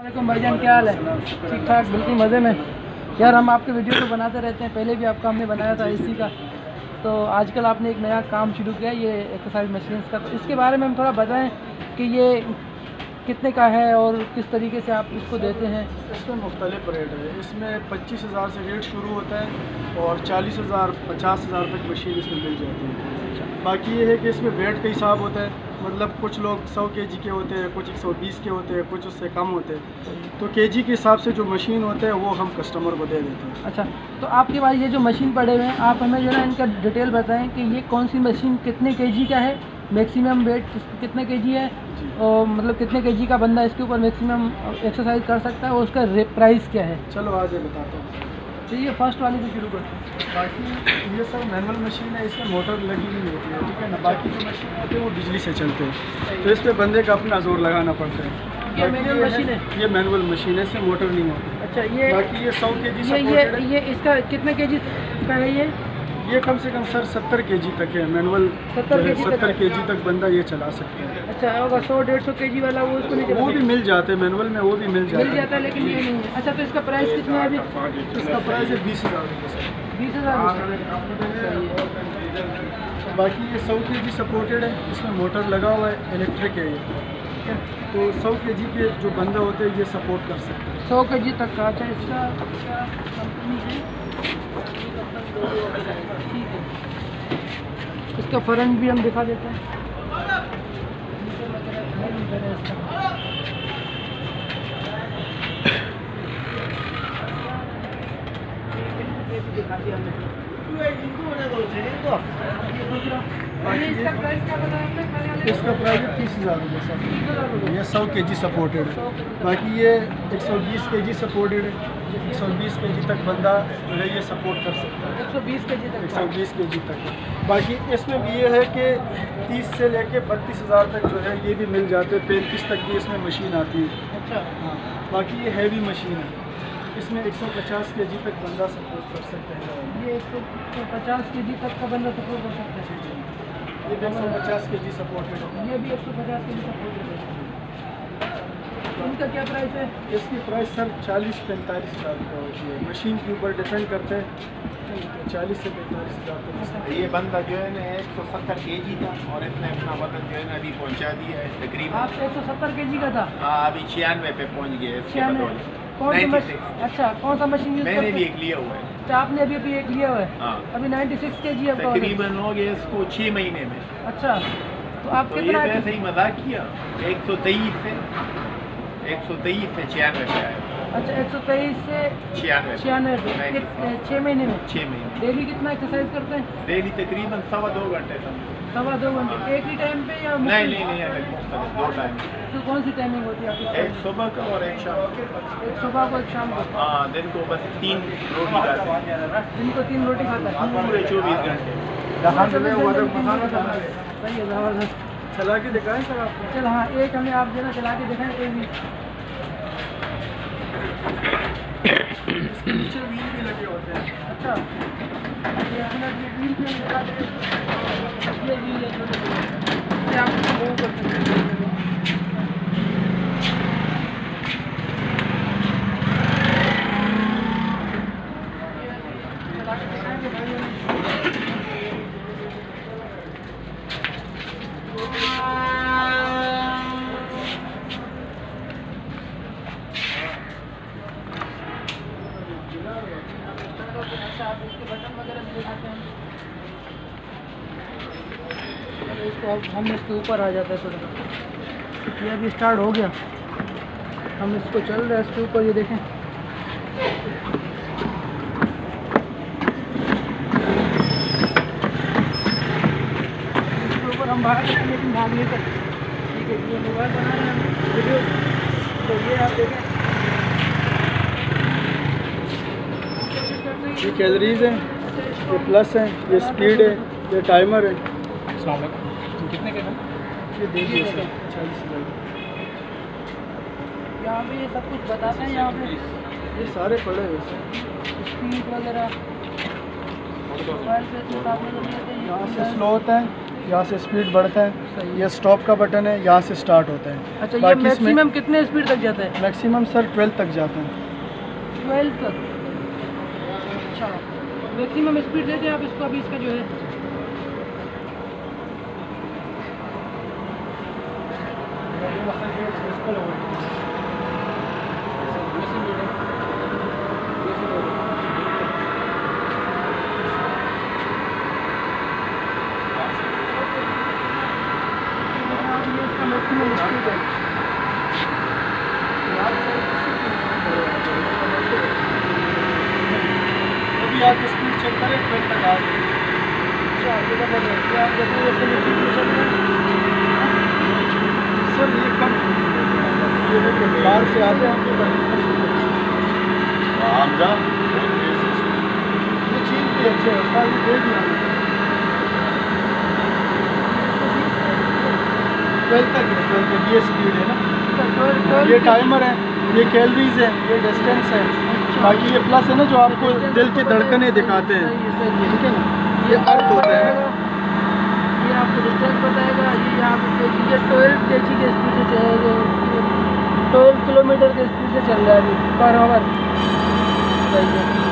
वालेकुम भाईजान, क्या हाल है? ठीक ठाक, बिल्कुल मज़े में। यार हम आपके वीडियो तो बनाते रहते हैं, पहले भी आपका हमने बनाया था एसी का। तो आजकल आपने एक नया काम शुरू किया, ये एक्सरसाइज मशीन्स का, तो इसके बारे में हम थोड़ा बताएं कि ये कितने का है और किस तरीके से आप इसको देते हैं। इसमें मुख्तलिफ रेट है, इसमें 25,000 से रेट शुरू होता है और 40,000 50,000 तक मशीन इसमें मिल जाती है। बाकी ये है कि इसमें वेट का हिसाब होता है, मतलब कुछ लोग 100 केजी के होते हैं, कुछ 120 के होते हैं, कुछ उससे कम होते हैं। तो केजी के हिसाब से जो मशीन होते हैं वो हम कस्टमर को दे देते हैं। अच्छा, तो आपके पास ये जो मशीन पड़े हुए हैं, आप हमें जो है इनका डिटेल बताएँ कि ये कौन सी मशीन कितने केजी का है, मैक्सिमम वेट कितने केजी है और मतलब कितने केजी का बंदा इसके ऊपर मैक्सिमम एक्सरसाइज कर सकता है और उसका प्राइस क्या है। चलो आज ये बताता हूँ। चलिए फर्स्ट वाले से शुरू करते हैं। बाकी ये सब मैनुअल मशीन है, इसमें मोटर लगी हुई होती है, ठीक है ना। बाकी जो मशीन होती है वो बिजली से चलते हैं, तो इस पर बंदे का अपना जोर लगाना पड़ता है। ये मैनुअल मशीन है, ये मैनुअल मशीन है, इसमें मोटर नहीं होती। अच्छा, ये बाकी ये 100 केजी ये इसका कितने केजी का है? ये कम से कम सर 70 केजी तक है मैनुअल। 70 केजी तक बंदा ये चला सकता है। अच्छा, होगा 100-150 केजी वाला वो उसको नहीं चला, वो भी मिल जाते हैं मैनुअल में, वो भी मिल जाता है लेकिन ये नहीं है। अच्छा, तो इसका प्राइस कितना है? इसका प्राइस है 20,000। 20,000। बाकी ये 100 केजी सपोर्टेड है, इसमें मोटर लगा हुआ है, इलेक्ट्रिक है ये, तो 100 केजी के जो बंदा होते हैं ये सपोर्ट कर सकते हैं 100 केजी तक का। अच्छा, इसका इसका फरन भी हम दिखा देते हैं। इसका प्राइस 30,000 रुपये। ये 100 केजी सपोर्टेड है। बाकी ये 120 केजी सपोर्टेड है, 120 केजी तक बंदा जो है ये सपोर्ट कर सकता है। 120 केजी तक। बाकी इसमें भी ये है कि 30 से लेके 32,000 तक जो है ये भी मिल जाते हैं। 35 तक भी इसमें मशीन आती है। अच्छा, हाँ। बाकी ये हैवी मशीन है, इसमें 150 केजी तक बंदा सपोर्ट कर सकता है। ये 150 केजी तक का बंदा सपोर्ट कर सकता है। ये 150 केजी सपोर्ट है, ये भी 150 केजी सपोर्ट। इनका क्या प्राइस है? इसकी प्राइस सर 40-45,000 का होती है, मशीन के ऊपर डिपेंड करते हैं। 40 से 45,000। ये बंदा जो है ना 170 केजी का, और इसने अपना वजन जो है ना अभी पहुंचा दिया है तकरीबन। आप 170 केजी का था? हाँ, अभी 96 पे पहुंच गए। 96। अच्छा, कौन सा मशीन यूज? मैंने भी एक लिया हुआ है। अच्छा, आपने अभी एक लिया हुआ है? अभी 96 केजी तकरीबन हो गए इसको 6 महीने में। अच्छा, तो आप कितना? वैसे ही मजाक किया, 123 से 96 पे आया। अच्छा, 123 से 96 पे 6 महीने में। 6 महीने। डेली कितना एक्सरसाइज करते हैं? डेली तकरीबन 2.25 घंटे। सवा दो घंटे एक ही टाइम पे या? नहीं, 2 टाइम। तो कौन सी टाइमिंग होती है आपकी? 1 सुबह का और 1 शाम। 1 सुबह को 1 शाम को। हाँ, दिन को बस 3 रोटी खाता है। दिन को 3 रोटी खाता है पूरे 24 घंटे। सही है, जबरदस्त। चला के दिखाएं सर आप? चल, हाँ, एक हमें आप देना, चला के दिखाएं। एक नीचे व्हील भी लगे होते हैं। अच्छा, व्हील पे लगा देते आप मूव करते हैं। हम इसके ऊपर आ जाते हैं थोड़ा। ये अभी स्टार्ट हो गया, हम इसको चल रहे हैं इसके ऊपर। ये देखें, इसके ऊपर हम भाग रहे हैं लेकिन भाग नहीं सकते। ठीक है, ये मोबाइल बना रहे हैं वीडियो, तो ये आप देखें ये कैलोरीज हैं, ये प्लस हैं, ये स्पीड है, ये टाइमर है। कितने के हैं ये? देखिए सर, 40,000। यहाँ पे ये सब कुछ बताते हैं, यहाँ पे ये सारे पड़े हुए हैं। स्पीड वगैरह यहाँ से स्लो होता है, यहाँ से स्पीड बढ़ता है, ये स्टॉप का बटन है, यहाँ से स्टार्ट होता है। अच्छा, ये मैक्सिमम कितने स्पीड तक जाता है? मैक्सिमम सर 12 तक जाता है। 12 तक? अच्छा, मैक्सिमम स्पीड लेते हैं आप इसको। अभी इसका जो है स्पीड चेक करें, ट्रेन तक आ गई। अच्छा, ये तो बढ़िया है। आप जब ये कंडीशन में सर ये कम ये बाहर से आते हैं आपके पास आमजा ये चीज भी अच्छी है। उसका भी देख लेना 12 तक है। 12 तक ये स्पीड है ना, ये टाइमर है, ये कैलोरीज है, ये डिस्टेंस है, बाकी ये प्लस है ना जो आपको दिल की धड़कने दिखाते हैं, ठीक है ना, ये अर्थ होता है। ये आपको डिस्टेंस बताएगा। ये यहाँ पे ये 12 kg के स्पीड से चल रहा है, 12 किलोमीटर के स्पीड से चल रहा है पर आवर।